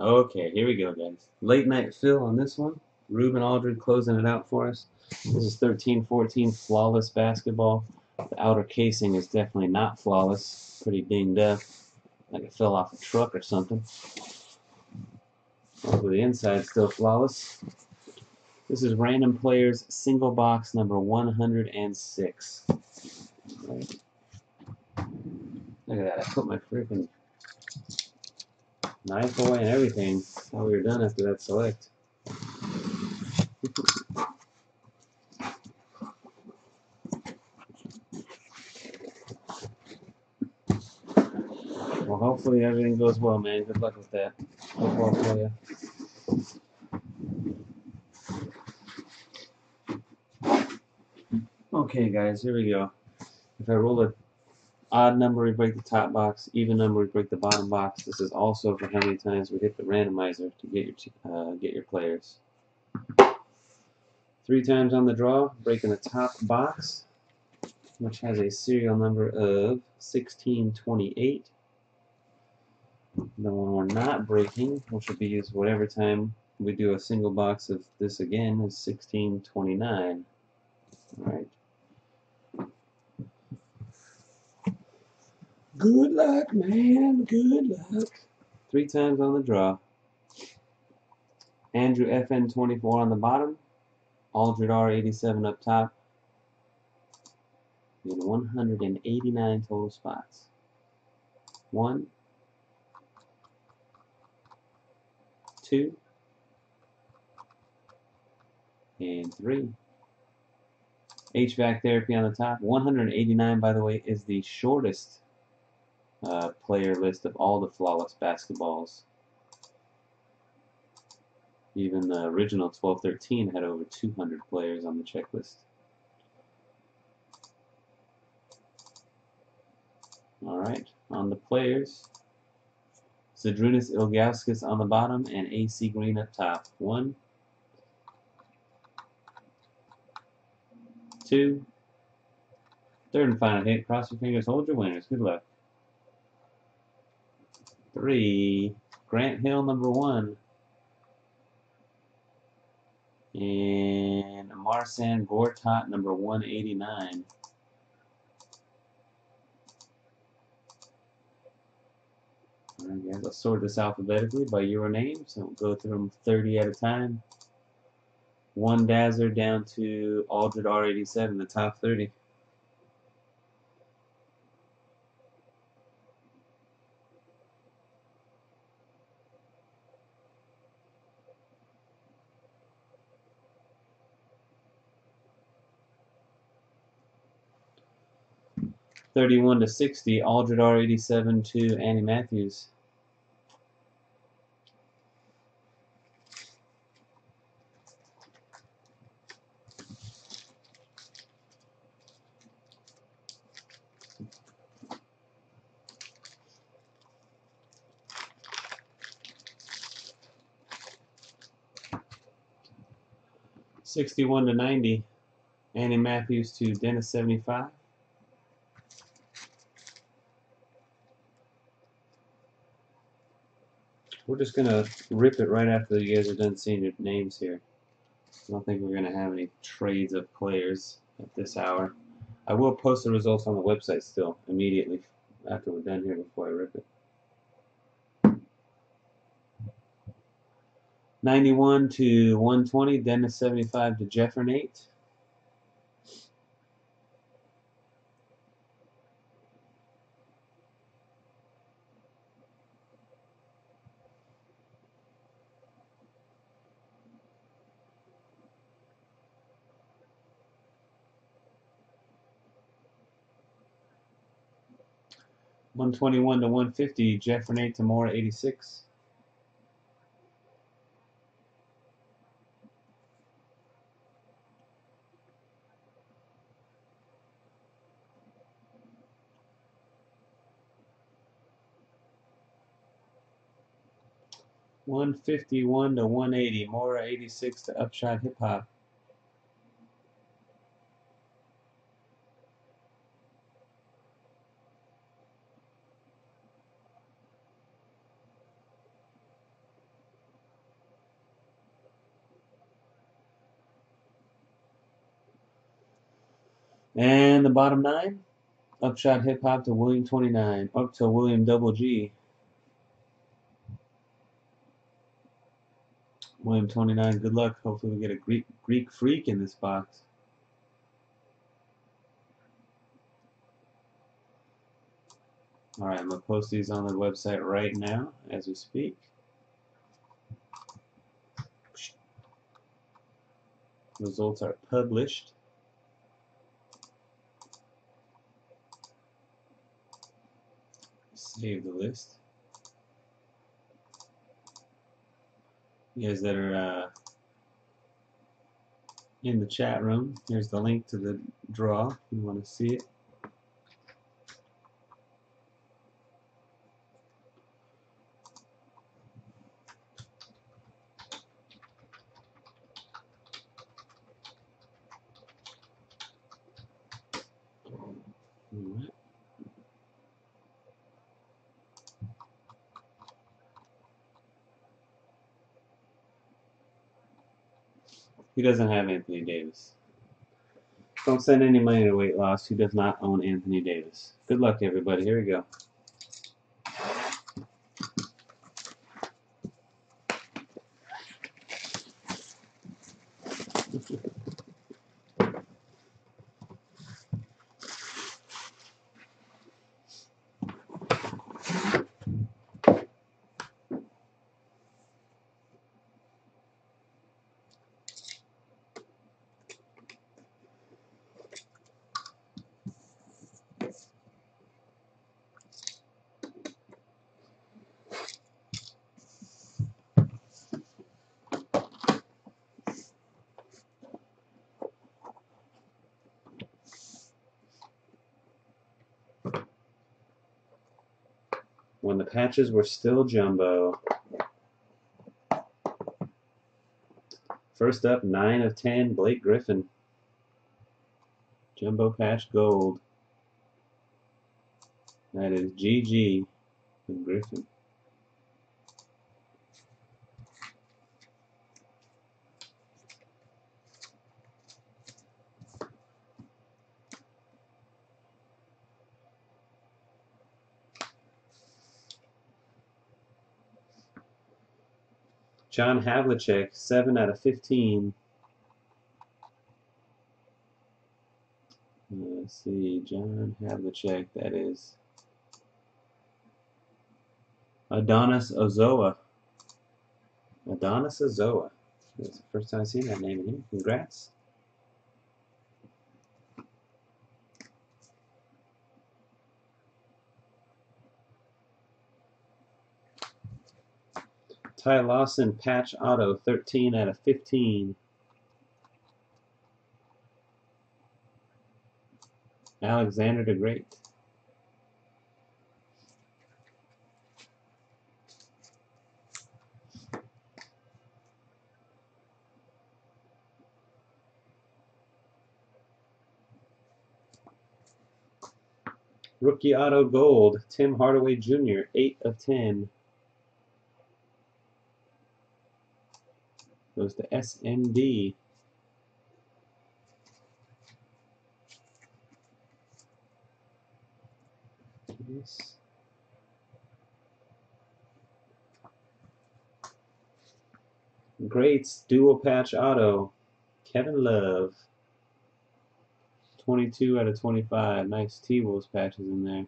Okay, here we go, guys. Late night fill on this one. Reuben Aldred closing it out for us. This is 13-14 flawless basketball. The outer casing is definitely not flawless. Pretty dinged up, like it fell off a truck or something. Hopefully the inside's still flawless. This is Random Players Single Box number 106. Right. Look at that, I put my freaking knife away and everything. Thought we were done after that select. Well, hopefully everything goes well, man. Good luck with that. Hope well for you. Okay, guys, here we go. If I roll an odd number, we break the top box. Even number, we break the bottom box. This is also for how many times we hit the randomizer to get your players. 3 times on the draw, breaking the top box, which has a serial number of 1628. The one we're not breaking, which will be used whatever time we do a single box of this again, is 1629. All right. Good luck, man. Good luck. 3 times on the draw. Andrew FN24 on the bottom. Aldred R87 up top. In 189 total spots. 1, 2, and 3. HVAC Therapy on the top. 189, by the way, is the shortest player list of all the flawless basketballs. Even the original 12-13 had over 200 players on the checklist. Alright, on the players, Zydrunas Ilgauskas on the bottom and A. C. Green up top. 1, 2, third and final hit. Cross your fingers, hold your winners. Good luck. 3, Grant Hill number 1. And Marcin Gortat number 189. Alright, guys, I'll sort this alphabetically by your name, so we'll go through them 30 at a time. 1 Dazzler down to Aldred R87, the top 30. Thirty-one to 60, Aldred R87 to Annie Matthews. 61 to 90, Annie Matthews to Dennis 75. We're just going to rip it right after you guys are done seeing your names here. I don't think we're going to have any trades of players at this hour. I will post the results on the website still immediately after we're done here before I rip it. 91 to 120, Dennis 75 to Jeff Renate. 121 to 150, Jeff Renate to Moore 86. 151 to 180, Moore 86 to Upshot Hip Hop. And the bottom nine, Upshot Hip Hop to William 29, up to William Double G. William 29, good luck. Hopefully we get a Greek freak in this box. Alright, I'm going to post these on the website right now as we speak. Results are published. Save the list. You guys that are in the chat room, here's the link to the draw if you want to see it. He doesn't have Anthony Davis. Don't send any money to Weight Loss. He does not own Anthony Davis. Good luck, everybody. Here we go. When the patches were still jumbo. First up, 9 of 10, Blake Griffin. Jumbo patch gold. That is GG from Griffin. John Havlicek, 7 out of 15. Let's see, John Havlicek, that is Adonis Ozoa. Adonis Ozoa. That's the first time I've seen that name in here. Congrats. Ty Lawson, patch auto, 13 out of 15. Alexander the Great. Rookie auto gold, Tim Hardaway Junior, 8 of 10. Goes to SND. Yes. Greats dual patch auto. Kevin Love. 22 out of 25. Nice T-Wolves patches in there.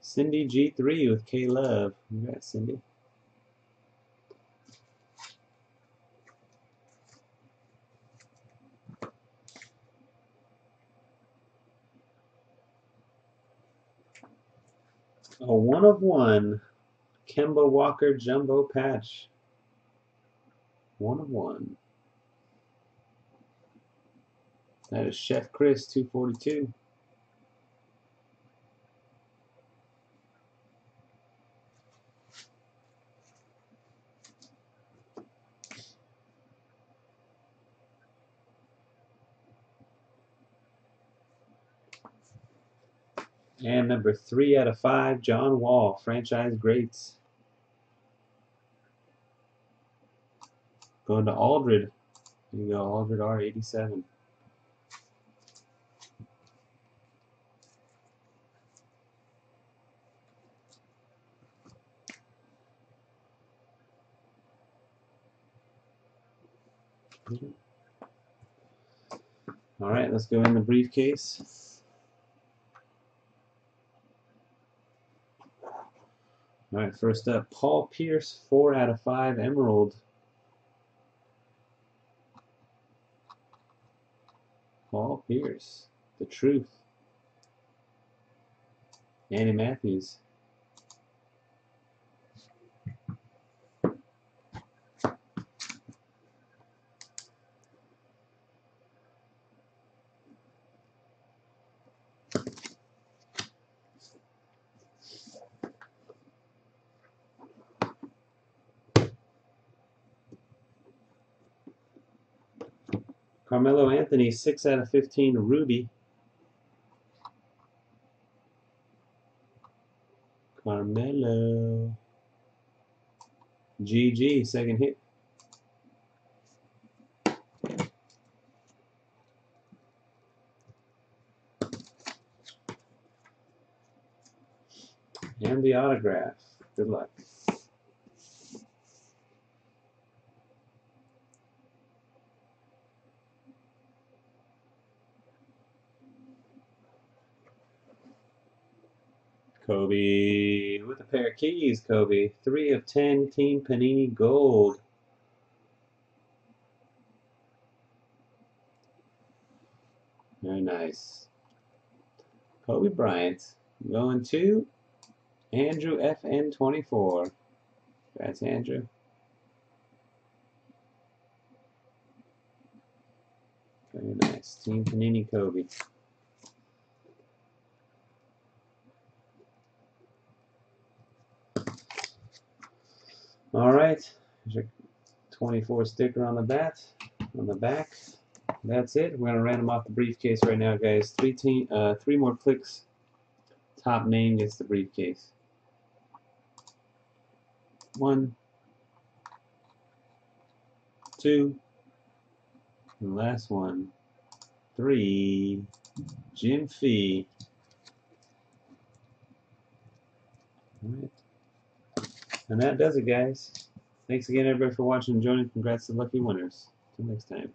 Cindy G3 with K Love. Congrats, Cindy. A 1 of 1 Kemba Walker jumbo patch. 1 of 1. That is Chef Chris 242. And number 3 out of 5, John Wall, franchise greats. Going to Aldred. There you go, Aldred R87. Alright, let's go in the briefcase. Alright, first up, Paul Pierce, 4/5 Emerald. Paul Pierce, the truth. Annie Matthews. Carmelo Anthony, 6/15 Ruby. Carmelo. GG, second hit. And the autograph. Good luck. Kobe with a pair of keys. Kobe, 3/10 Team Panini Gold. Very nice. Kobe Bryant going to Andrew FN24. That's Andrew. Very nice. Team Panini Kobe. All right, there's your 24 sticker on the back. That's it. We're gonna random off the briefcase right now, guys. Three more clicks. Top name gets the briefcase. 1, 2, and last one. 3. Jim Fee. All right. And that does it, guys. Thanks again, everybody, for watching and joining. Congrats to the lucky winners. Till next time.